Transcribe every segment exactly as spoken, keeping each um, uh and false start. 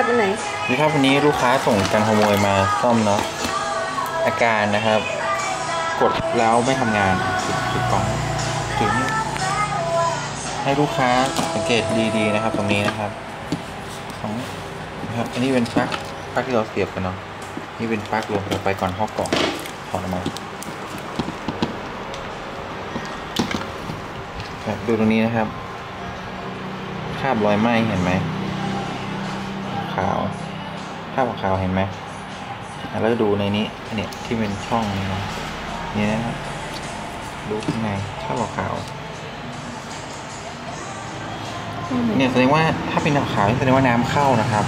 จับอันไหนนี่ครับวันนี้ลูกค้าส่งกันขโมยมาซ่อมเนาะอาการนะครับกดแล้วไม่ทำงานติดกล่องถึงให้ลูกค้าสังเกตดีๆนะครับตรงนี้นะครับของนะครับอันนี้เป็นปลั๊กปลั๊กที่เราเสียบกันเนาะนี่เป็นปลั๊กลงไปก่อนเข้ากล่องถอดออกมาดูตรงนี้นะครับคราบรอยไหม้เห็นไหมขาวคราบขาวเห็นไหมแล้วดูในนี้เนี่ยที่เป็นช่องนี้นะนี่นะครับดูข้างในคราบขาวเนี่ยแสดงว่าถ้าเป็นขาวแสดงว่าน้ำเข้านะครับ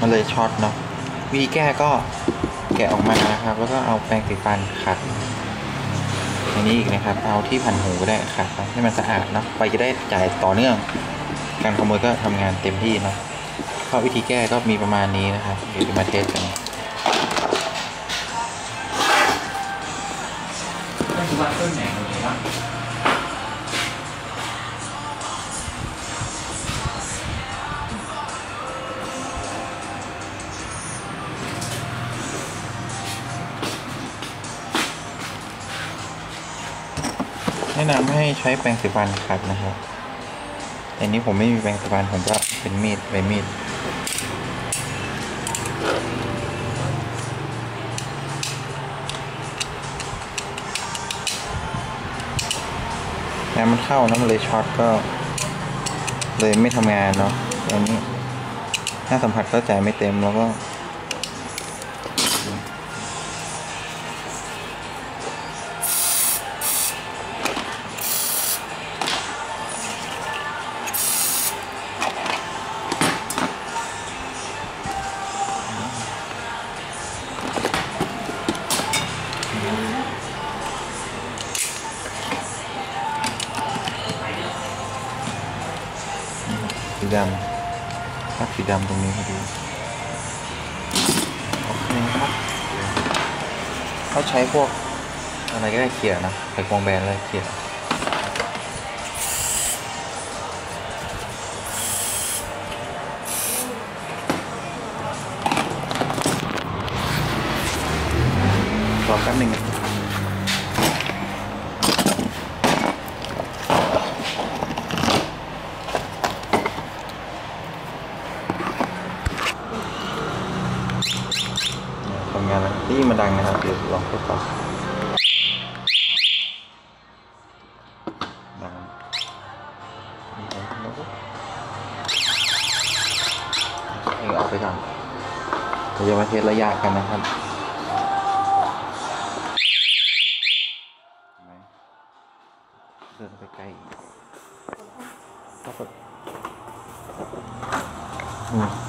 มันเลยช็อตเนาะวิธีแก้ก็แกะออกมานะครับแล้วก็เอาแปรงสีฟันขัดอันนี้อีกนะครับเอาที่พันหูก็ได้ขัดให้มันสะอาดเนาะไปจะได้จ่ายต่อเนื่องการขโมยก็ทำงานเต็มที่เนาะข้อวิธีแก้ก็มีประมาณนี้นะครับเดี๋ยวจะมาเทสกันแนะนำให้ใช้แปรงสีฟันขัดนะครับอันนี้ผมไม่มีแปรงสีฟันผมก็เป็นมีดใบมีดน้ำมันเข้าน้ำมันเลยช็อตก็เลยไม่ทำงานเนาะอันนี้ถ้าสัมผัสก็จ่ายไม่เต็มแล้วก็สีดำพักสีดำตรงนี้ให้ดูโอเคครับเขาใช้พวกอะไรก็ได้เขี่ยนะไขควงแบนอะไรเขี่ยรอแป๊บหนึ่งที่มาดังนะครับเดี๋ยวลองทดสอบดังเออเอาไปก่อนเราจะมาเทสระยะกันนะครับเดินไปไกลก็เปิด